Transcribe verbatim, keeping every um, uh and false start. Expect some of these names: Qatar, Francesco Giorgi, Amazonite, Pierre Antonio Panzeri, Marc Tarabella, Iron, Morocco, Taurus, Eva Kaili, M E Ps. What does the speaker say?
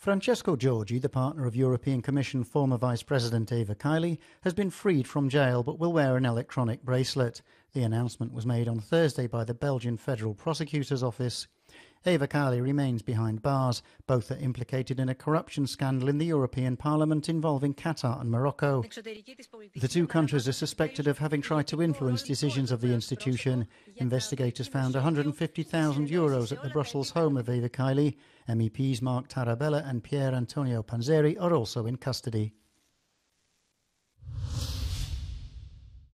Francesco Giorgi, the partner of European Commission former Vice President Eva Kaili, has been freed from jail but will wear an electronic bracelet. The announcement was made on Thursday by the Belgian Federal Prosecutor's Office. Eva Kaili remains behind bars. Both are implicated in a corruption scandal in the European Parliament involving Qatar and Morocco. The two countries are suspected of having tried to influence decisions of the institution. Investigators found one hundred fifty thousand euros at the Brussels home of Eva Kaili. M E Ps Marc Tarabella and Pierre Antonio Panzeri are also in custody.